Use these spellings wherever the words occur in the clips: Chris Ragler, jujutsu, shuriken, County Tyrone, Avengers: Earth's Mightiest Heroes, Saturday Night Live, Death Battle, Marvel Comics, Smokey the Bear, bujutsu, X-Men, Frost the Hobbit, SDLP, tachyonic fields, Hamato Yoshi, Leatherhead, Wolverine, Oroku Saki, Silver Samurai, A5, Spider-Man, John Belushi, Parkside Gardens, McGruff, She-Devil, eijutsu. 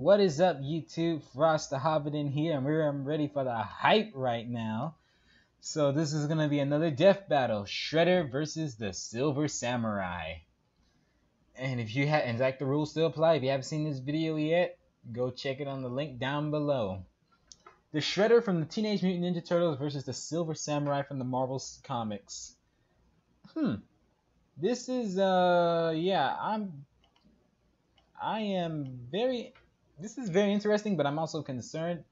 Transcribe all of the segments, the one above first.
What is up, YouTube? Frost the Hobbit in here, and we're ready for the hype right now. So this is gonna be another Death Battle: Shredder versus the Silver Samurai. And if you haven't, like, the rules still apply. If you haven't seen this video yet, go check it on the link down below. The Shredder from the Teenage Mutant Ninja Turtles versus the Silver Samurai from the Marvel Comics. This is yeah, this is very interesting, but I'm also concerned.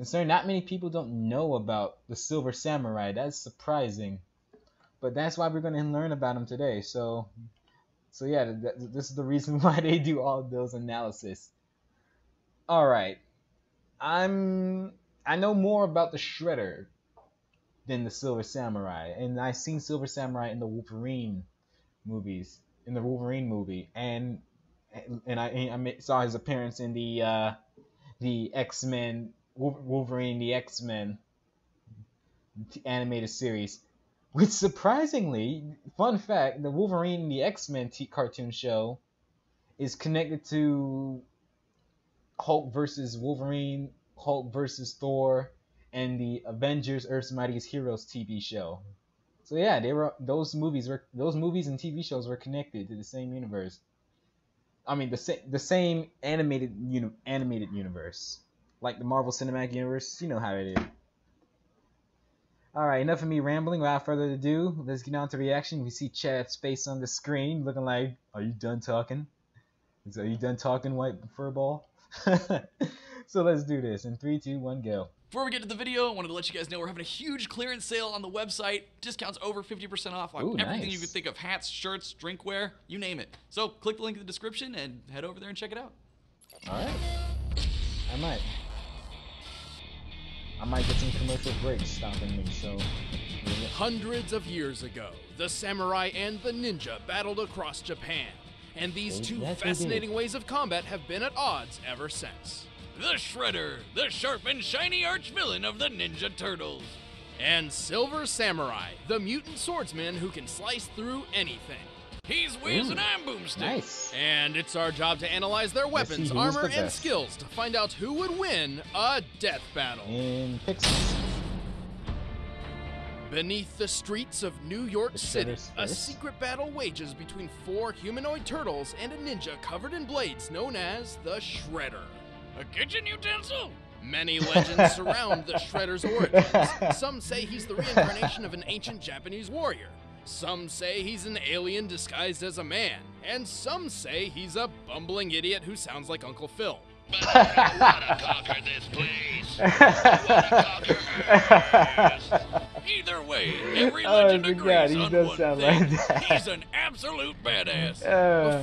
Not many people don't know about the Silver Samurai. That's surprising. But that's why we're going to learn about them today. So yeah, this is the reason why they do all of those analysis. All right. I know more about the Shredder than the Silver Samurai. And I've seen Silver Samurai in the Wolverine movies, in the Wolverine movie. And I saw his appearance in the X-Men, Wolverine, the X-Men animated series. Which, surprisingly, fun fact, the Wolverine, the X-Men cartoon show is connected to Hulk vs. Wolverine, Hulk vs. Thor, and the Avengers: Earth's Mightiest Heroes TV show. So yeah, those movies and TV shows were connected to the same universe. I mean, the same animated universe, like the Marvel Cinematic Universe. You know how it is. All right, enough of me rambling. Without further ado, let's get on to reaction. We see Chad's face on the screen, looking like, "Are you done talking? Are you done talking, white furball?" So let's do this in 3, 2, 1, go. Before we get to the video, I wanted to let you guys know we're having a huge clearance sale on the website. Discounts over 50% off on everything you can think of. Hats, shirts, drinkware, you name it. So click the link in the description and head over there and check it out. Alright. I might get some commercial breaks stopping me, so... Hundreds of years ago, the samurai and the ninja battled across Japan. And these two fascinating ways of combat have been at odds ever since. The Shredder, the sharp and shiny arch-villain of the Ninja Turtles. And Silver Samurai, the mutant swordsman who can slice through anything. He's whiz and I'm boomstick. Nice. And it's our job to analyze their weapons, armor, and skills to find out who would win a death battle. In pixels. Beneath the streets of New York City, a secret battle wages between 4 humanoid turtles and a ninja covered in blades known as the Shredder. A kitchen utensil? Many legends surround the Shredder's origins. Some say he's the reincarnation of an ancient Japanese warrior. Some say he's an alien disguised as a man. And some say he's a bumbling idiot who sounds like Uncle Phil. But I wanna conquer this place. I wanna conquer this. Either way, every legend agrees on one thing. He's an absolute badass.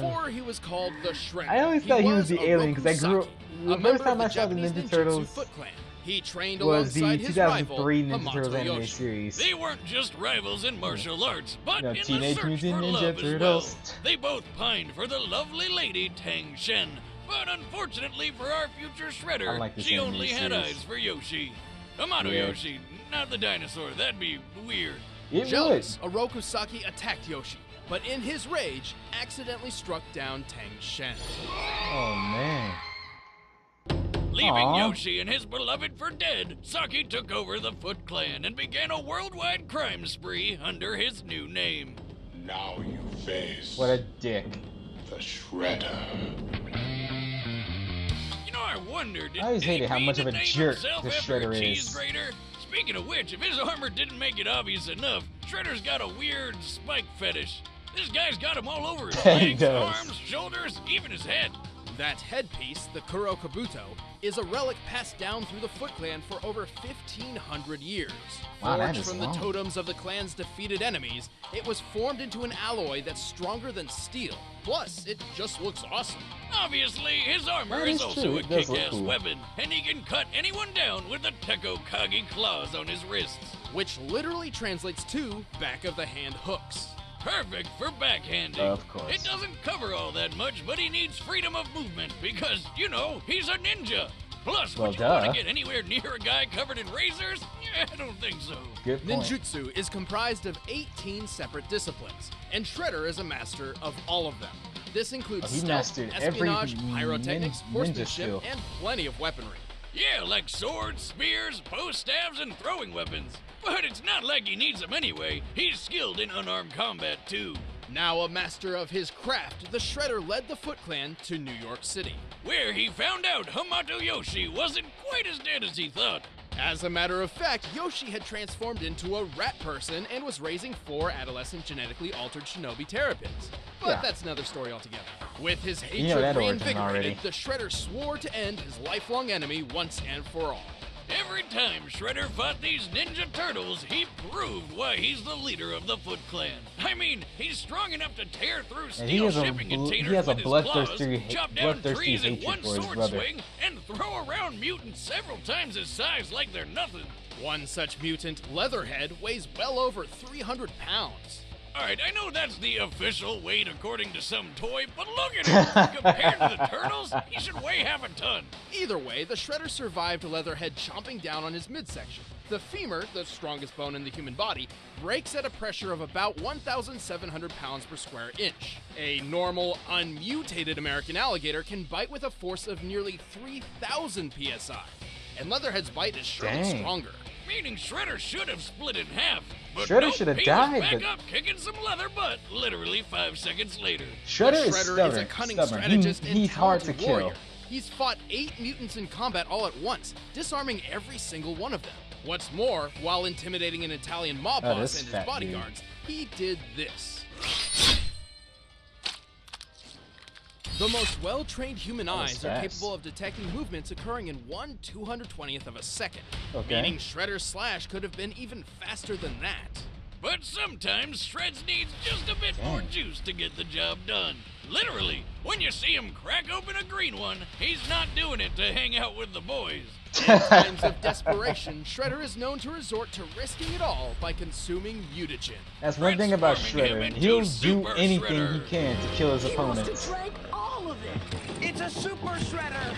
Before he was called the Shredder, I always thought he was the alien because I grew up. The first time I saw the Ninja Turtles Foot Clan. He trained was the 2003 Ninja Turtles anime series. They weren't just rivals in martial arts, but in the search for love as well. They both pined for the lovely lady Tang Shen, but unfortunately for our future Shredder, she only had eyes for Yoshi. Hamato Yoshi, not the dinosaur, that'd be weird. Jealous, Oroku Saki attacked Yoshi, but in his rage, accidentally struck down Tang Shen. Oh man. Leaving Yoshi and his beloved for dead, Saki took over the Foot Clan and began a worldwide crime spree under his new name. Now you face... What a dick. The Shredder. You know, I wonder, did I always hated how much of a jerk the Shredder is. Speaking of which, if his armor didn't make it obvious enough, Shredder's got a weird spike fetish. This guy's got him all over his legs, arms, shoulders, even his head. That headpiece, the Kurokabuto, is a relic passed down through the Foot Clan for over 1,500 years. Wow, forged from the totems of the clan's defeated enemies, it was formed into an alloy that's stronger than steel. Plus, it just looks awesome. Obviously, his armor is also a kick-ass weapon, and he can cut anyone down with the Tekokagi claws on his wrists. Which literally translates to back-of-the-hand hooks. Perfect for backhanding. Of course. It doesn't cover all that much, but he needs freedom of movement because, you know, he's a ninja. Plus, would you want to get anywhere near a guy covered in razors? Yeah, I don't think so. Good point. Ninjutsu is comprised of 18 separate disciplines, and Shredder is a master of all of them. This includes stealth, espionage, pyrotechnics, horsemanship, and plenty of weaponry. Yeah, like swords, spears, post staves, and throwing weapons. But it's not like he needs them anyway. He's skilled in unarmed combat, too. Now a master of his craft, the Shredder led the Foot Clan to New York City, where he found out Hamato Yoshi wasn't quite as dead as he thought. As a matter of fact, Yoshi had transformed into a rat person and was raising 4 adolescent genetically altered shinobi terrapins. But that's another story altogether. With his hatred reinvigorated, the Shredder swore to end his lifelong enemy once and for all. Every time Shredder fought these Ninja Turtles, he proved why he's the leader of the Foot Clan. I mean, he's strong enough to tear through steel shipping containers with his claws, chop down trees in one sword swing, and throw around mutants several times his size like they're nothing. One such mutant, Leatherhead, weighs well over 300 pounds. Alright, I know that's the official weight according to some toy, but look at him! Compared to the turtles, he should weigh half a ton! Either way, the Shredder survived Leatherhead chomping down on his midsection. The femur, the strongest bone in the human body, breaks at a pressure of about 1,700 pounds per square inch. A normal, unmutated American alligator can bite with a force of nearly 3,000 psi. And Leatherhead's bite is surely stronger. Meaning Shredder should have split in half. But Shredder should have died. Back up, kicking some leather butt, literally 5 seconds later. Shredder is a cunning strategist and talented warrior. He's fought 8 mutants in combat all at once, disarming every single one of them. What's more, while intimidating an Italian mob boss and his bodyguards, he did this. The most well-trained human eyes are capable of detecting movements occurring in 1/220th of a second, meaning Shredder's slash could have been even faster than that. But sometimes Shreds needs just a bit more juice to get the job done. Literally, when you see him crack open a green one, he's not doing it to hang out with the boys. In times of desperation, Shredder is known to resort to risking it all by consuming mutagen. That's one thing about Shredder. He'll do anything he can to kill his opponents. It's a super Shredder!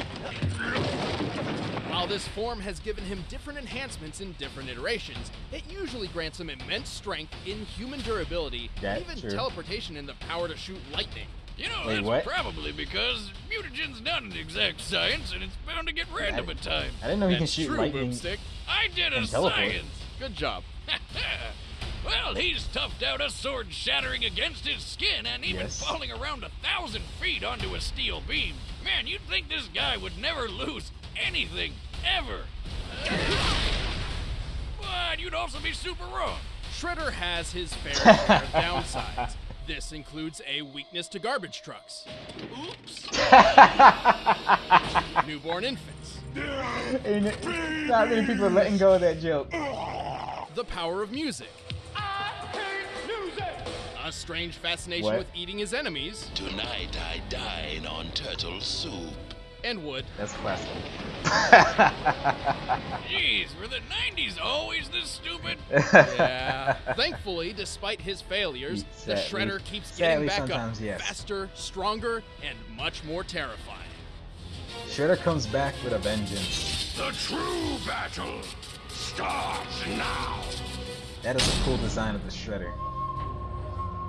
While this form has given him different enhancements in different iterations, it usually grants him immense strength, inhuman durability, even teleportation and the power to shoot lightning. You know, that's probably because mutagen's not an exact science and it's bound to get random at times. I didn't know he can shoot lightning. Boomstick. I did a science! Good job. Well, he's toughed out a sword shattering against his skin and even falling around 1,000 feet onto a steel beam. Man, you'd think this guy would never lose anything, ever. But you'd also be super wrong. Shredder has his fair share of downsides. This includes a weakness to garbage trucks. Oops. Newborn infants. Not many people are letting go of that joke. The power of music. A strange fascination with eating his enemies. Tonight I dine on turtle soup. And wood. That's classic. Jeez, were the 90s always this stupid? Yeah. Thankfully, despite his failures, the Shredder keeps getting back up faster, stronger, and much more terrifying. Shredder comes back with a vengeance. The true battle starts now. That is a cool design of the Shredder.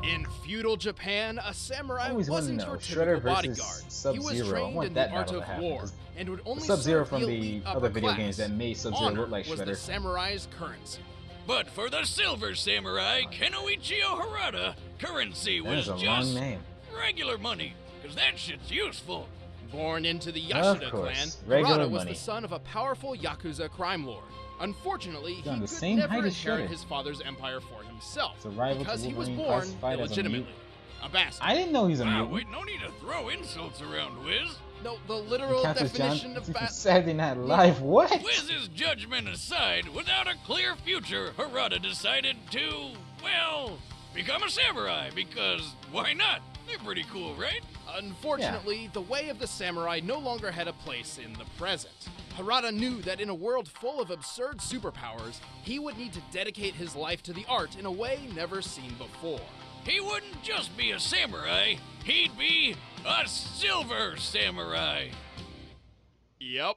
In feudal Japan, a samurai wasn't your typical bodyguard. He was trained in the art of war and would only Sub-Zero from the other video games that made Sub-Zero look like Shredder. Honor was the samurai's currency. But for the Silver Samurai, Kenuichio Harada, currency was just regular money, because that shit's useful. Born into the Yashida clan, Harada was the son of a powerful Yakuza crime lord. Unfortunately, he could never inherit his father's empire for himself because he was born illegitimately. A bastard. I didn't know he's a mutant. Wait, no need to throw insults around, Wiz. No, the literal definition of Saturday Night Live. What? Wiz's judgment aside, without a clear future, Harada decided to, well, become a samurai because why not? They're pretty cool, right? Unfortunately, the way of the samurai no longer had a place in the present. Harada knew that in a world full of absurd superpowers, he would need to dedicate his life to the art in a way never seen before. He wouldn't just be a samurai, he'd be a Silver Samurai. Yep.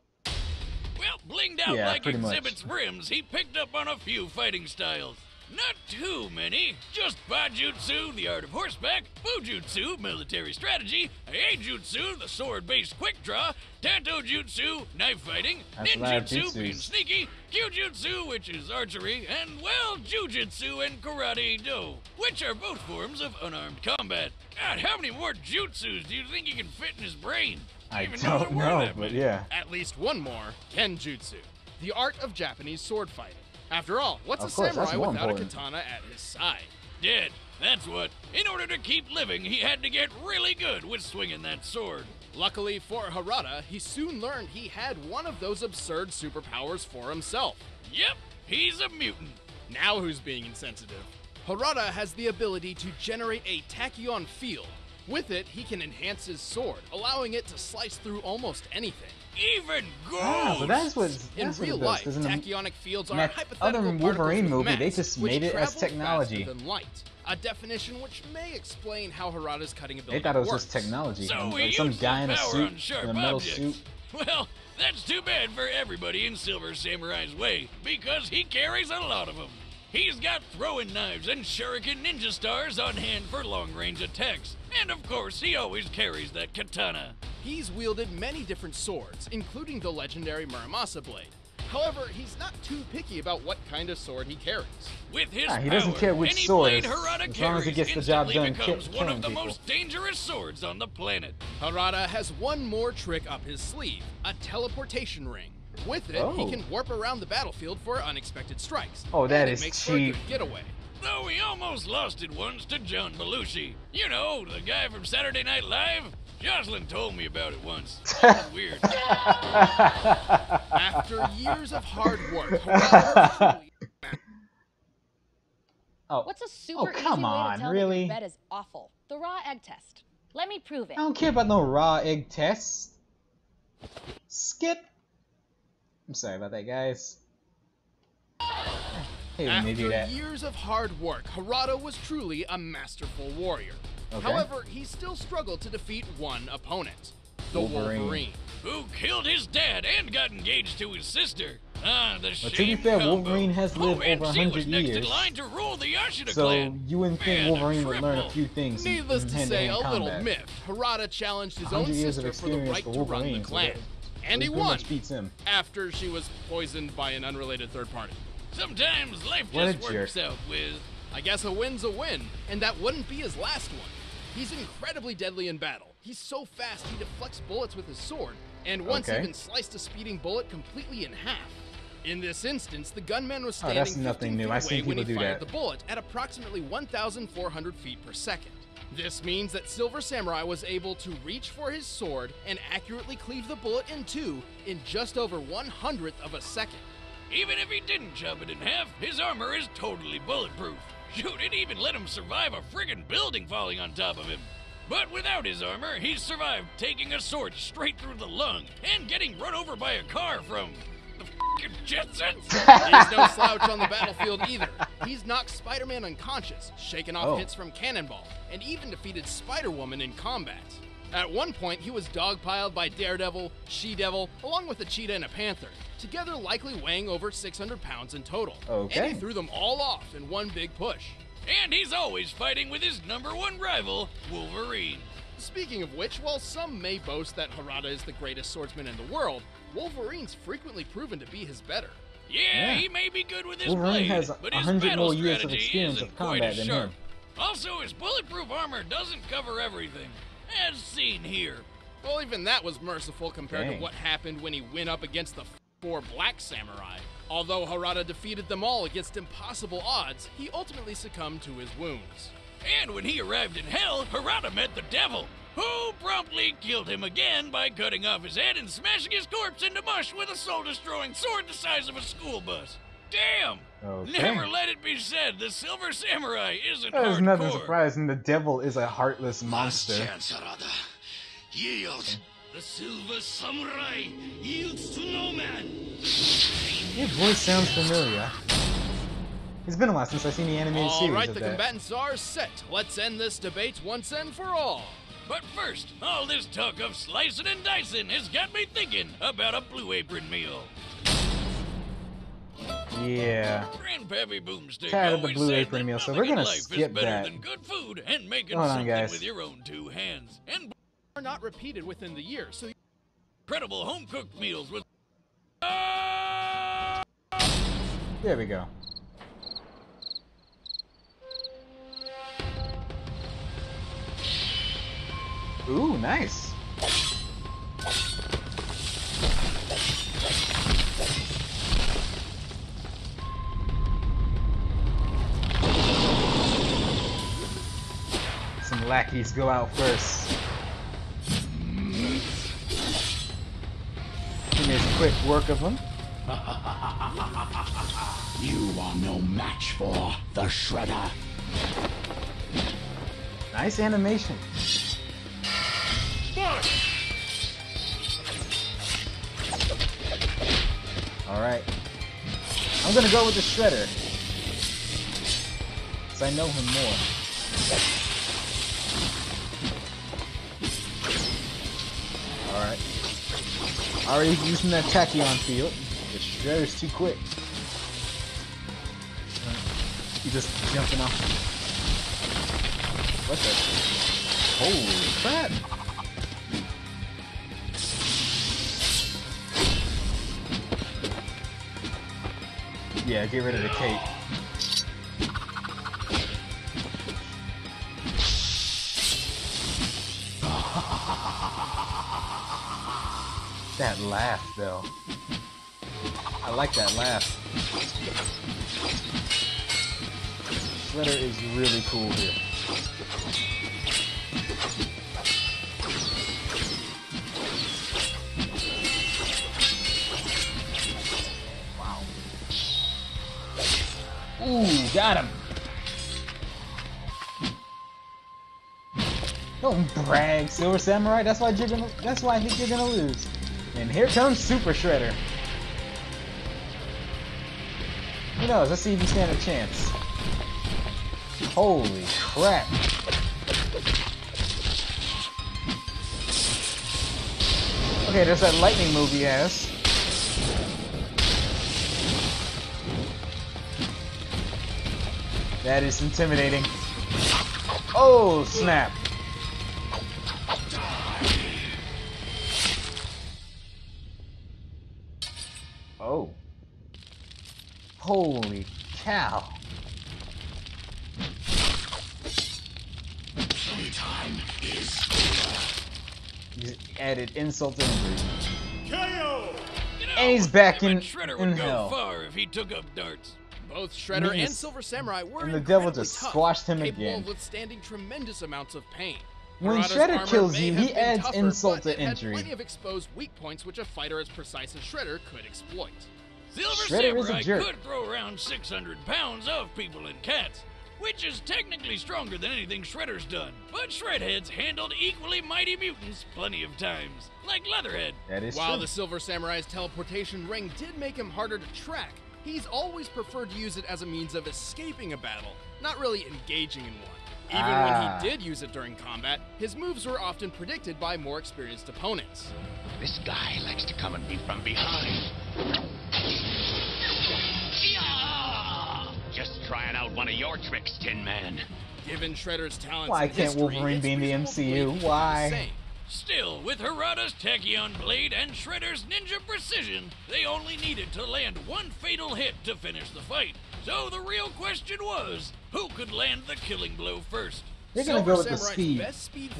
Well, blinged out like exhibits' rims, he picked up on a few fighting styles. Not too many, just bajutsu, the art of horseback, bujutsu, military strategy, eijutsu, the sword-based quick draw, tatojutsu, knife fighting, ninjutsu, being sneaky, kyujutsu, which is archery, and, well, jujutsu and karate-do, which are both forms of unarmed combat. God, how many more jutsus do you think you can fit in his brain? I don't know, but yeah. At least one more, kenjutsu, the art of Japanese sword fighting. After all, what's a samurai without a katana at his side? Dead, that's what. In order to keep living, he had to get really good with swinging that sword. Luckily for Harada, he soon learned he had one of those absurd superpowers for himself. Yep, he's a mutant. Now who's being insensitive? Harada has the ability to generate a tachyon field. With it, he can enhance his sword, allowing it to slice through almost anything. Even gold! Ah, but that's in real life, tachyonic fields are hypothetical particles. Other Wolverine movie, they just made it as technology. Than light, a definition which may explain how Harada's cutting ability works. They thought it was just technology. So like some guy in a suit, in a metal suit. Well, that's too bad for everybody in Silver Samurai's way, because he carries a lot of them. He's got throwing knives and shuriken ninja stars on hand for long-range attacks. And of course, he always carries that katana. He's wielded many different swords, including the legendary Muramasa blade. However, he's not too picky about what kind of sword he carries. With his power, he doesn't care which sword, as long as he gets the job done. Becomes one of the most dangerous swords on the planet. Harada has one more trick up his sleeve, a teleportation ring. With it, he can warp around the battlefield for unexpected strikes. Oh, that is cheap. Getaway. Though he almost lost it once to John Belushi. You know, the guy from Saturday Night Live? Jocelyn told me about it once. That's weird. After years of hard work, what's a super easy way to tell really? That your bed is awful? The raw egg test. Let me prove it. I don't care about no raw egg test. Skip. I'm sorry about that, guys. Hey, after years of hard work, Harada was truly a masterful warrior. Okay. However, he still struggled to defeat one opponent, the Wolverine, who killed his dad and got engaged to his sister. The shame to be fair, Wolverine has lived over 100 years, so you wouldn't think Wolverine would learn a few things. Needless to say, a little myth. Harada challenged his own sister for the right to run the clan. And he won, after she was poisoned by an unrelated third party. Sometimes life just works out with... I guess a win's a win, and that wouldn't be his last one. He's incredibly deadly in battle. He's so fast he deflects bullets with his sword, and once even sliced a speeding bullet completely in half. In this instance, the gunman was standing 15 feet away when he fired the bullet at approximately 1,400 feet per second. This means that Silver Samurai was able to reach for his sword and accurately cleave the bullet in two in just over 1/100 of a second. Even if he didn't chop it in half, his armor is totally bulletproof. Shoot, it even let him survive a friggin' building falling on top of him. But without his armor, he survived taking a sword straight through the lung and getting run over by a car from... the f***ing Jetsons! He's no slouch on the battlefield either. He's knocked Spider-Man unconscious, shaken off hits from Cannonball, and even defeated Spider-Woman in combat. At one point, he was dogpiled by Daredevil, She-Devil, along with a cheetah and a panther, together likely weighing over 600 pounds in total. And he threw them all off in one big push. And he's always fighting with his #1 rival, Wolverine. Speaking of which, while some may boast that Harada is the greatest swordsman in the world, Wolverine's frequently proven to be his better. Yeah, he may be good with his blade, but his battle strategy isn't quite as sharp. Also, his bulletproof armor doesn't cover everything, as seen here. Well, even that was merciful compared to what happened when he went up against the 4 Black Samurai. Although Harada defeated them all against impossible odds, he ultimately succumbed to his wounds. And when he arrived in Hell, Harada met the Devil, who promptly killed him again by cutting off his head and smashing his corpse into mush with a soul-destroying sword the size of a school bus. Damn! Never let it be said the Silver Samurai isn't hardcore. There's nothing surprising. The Devil is a heartless monster. Last chance, Harada. Yield. The Silver Samurai yields to no man. Your voice sounds familiar. It's been a while since I've seen the animated series. Alright, the combatants are set. Let's end this debate once and for all. But first, all this talk of slicing and dicing has got me thinking about a Blue Apron meal. Yeah. Grandpappy Boomstick of the Blue Apron meal, so we're gonna skip that. Than good food and making hold on, guys. With your own two hands and are not repeated within the year. So incredible home-cooked meals with. There we go. Ooh, nice. Some lackeys go out first. He makes quick work of them. You are no match for the Shredder. Nice animation. Alright. I'm gonna go with the Shredder. Because I know him more. Alright. Already using that tachyon field. The Shredder's too quick. He's just jumping off. What the? Holy crap! Yeah, get rid of the cape. That laugh, though. I like that laugh. Shredder is really cool here. Wow. Ooh, got him. Don't brag, Silver Samurai. That's why I think you're gonna lose. And here comes Super Shredder. Who knows? Let's see if you stand a chance. Holy crap! Okay, there's that lightning move he has. That is intimidating. Oh snap! Oh. Holy cow. Time is over. He's added insult to injury. KO! You know, and he's back in Shredder would go far if he took up darts. Both Shredder and Silver Samurai were and the devil just tough, squashed him again. Withstanding tremendous amounts of pain. When Shredder kills you, he adds insult to injury. Plenty of exposed weak points which a fighter as precise as Shredder could exploit. Silver Samurai could throw around 600 pounds of people and cats, which is technically stronger than anything Shredder's done. But Shredhead's handled equally mighty mutants plenty of times, like Leatherhead. That is While the Silver Samurai's teleportation ring did make him harder to track, he's always preferred to use it as a means of escaping a battle, not really engaging in one. Even when he did use it during combat, his moves were often predicted by more experienced opponents. This guy likes to come at me from behind. Just trying out one of your tricks, Tin Man. Given Shredder's talents, why can't Wolverine be in the MCU? Why? Still, with Harada's tachyon blade and Shredder's ninja precision, they only needed to land one fatal hit to finish the fight. So the real question was, who could land the killing blow first? They're gonna go with the speed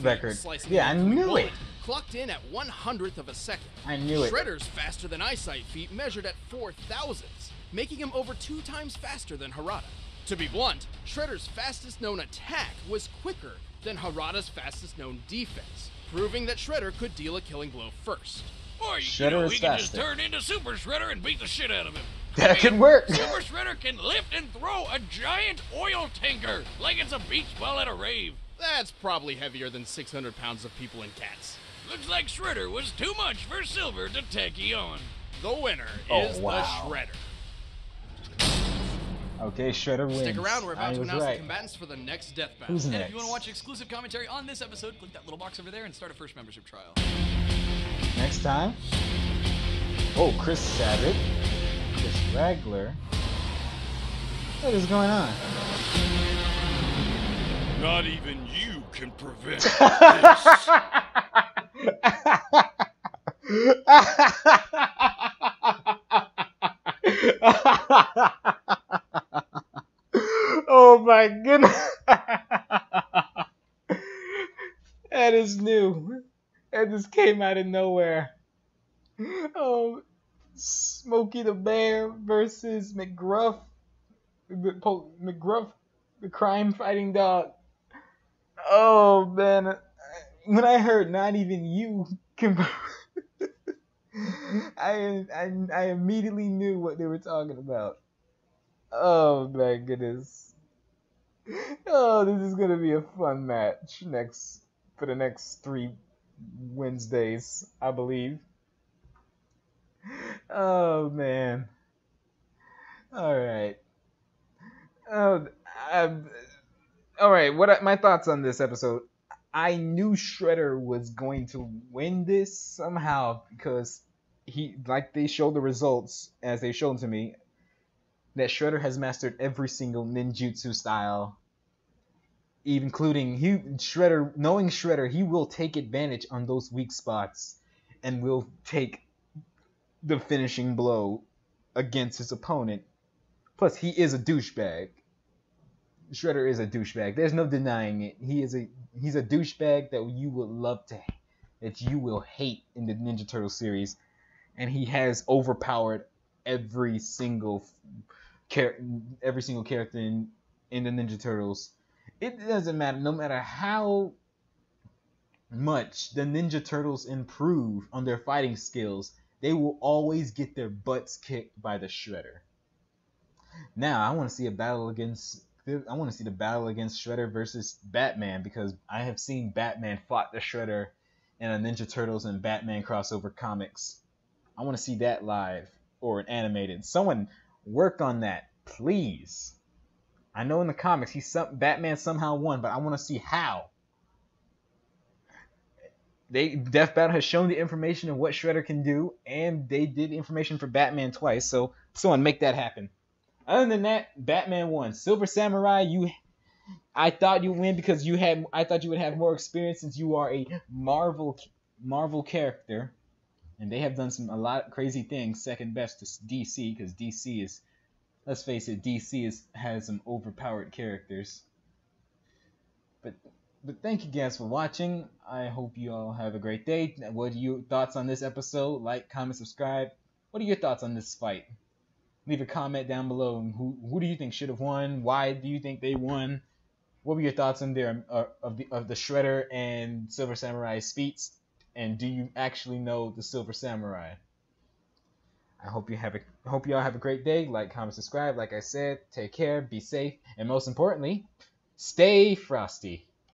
record. Yeah, I knew it. Clocked in at 1/100 of a second. I knew it. Shredder's faster than eyesight feat measured at 4,000ths. Making him over 2 times faster than Harada. To be blunt, Shredder's fastest known attack was quicker than Harada's fastest known defense, proving that Shredder could deal a killing blow first. Or you know, he can just turn into Super Shredder and beat the shit out of him. That could work. Super Shredder can lift and throw a giant oil tanker like it's a beach ball at a rave. That's probably heavier than 600 pounds of people and cats. Looks like Shredder was too much for Silver to tachyon. The winner is the Shredder. Okay, Shredder wins. Stick around, we're about to announce the combatants for the next Death Battle. Who's next? And if you want to watch exclusive commentary on this episode, click that little box over there and start a first membership trial. Next time. Oh, Chris Savitt. Chris Ragler. What is going on? Not even you can prevent this. Oh my goodness. That is new. That just came out of nowhere. Smokey the Bear versus McGruff. McGruff, the crime-fighting dog. Oh, man. When I heard not even you can... I immediately knew what they were talking about. Oh, my goodness. Oh, this is going to be a fun match for the next 3 Wednesdays, I believe. Oh, man. All right. All right, my thoughts on this episode. I knew Shredder was going to win this somehow because they show the results as they showed to me that Shredder has mastered every single ninjutsu style, including Shredder. Knowing Shredder, he will take advantage on those weak spots and will take the finishing blow against his opponent. Plus, he is a douchebag. Shredder is a douchebag. There's no denying it. He's a douchebag that you will hate in the Ninja Turtle series, and he has overpowered every single character in the Ninja Turtles. It doesn't matter. No matter how much the Ninja Turtles improve on their fighting skills, they will always get their butts kicked by the Shredder. Now, I want to see the battle against Shredder versus Batman, because I have seen Batman fought the Shredder in a Ninja Turtles and Batman crossover comics. I want to see that live or an animated. Someone work on that, please. I know in the comics Batman somehow won, but I want to see how. Death Battle has shown the information of what Shredder can do, and they did information for Batman twice, so someone make that happen. Other than that, Batman won. Silver Samurai, I thought you win because I thought you would have more experience since you are a Marvel character, and they have done a lot of crazy things. Second best to DC, because DC is, let's face it, has some overpowered characters. But thank you guys for watching. I hope you all have a great day. What are your thoughts on this episode? Like, comment, subscribe. What are your thoughts on this fight? Leave a comment down below. Who do you think should have won? Why do you think they won? What were your thoughts on the Shredder and Silver Samurai speech? And do you actually know the Silver Samurai? I hope hope you all have a great day. Like, comment, subscribe. Like I said, take care, be safe, and most importantly, stay frosty.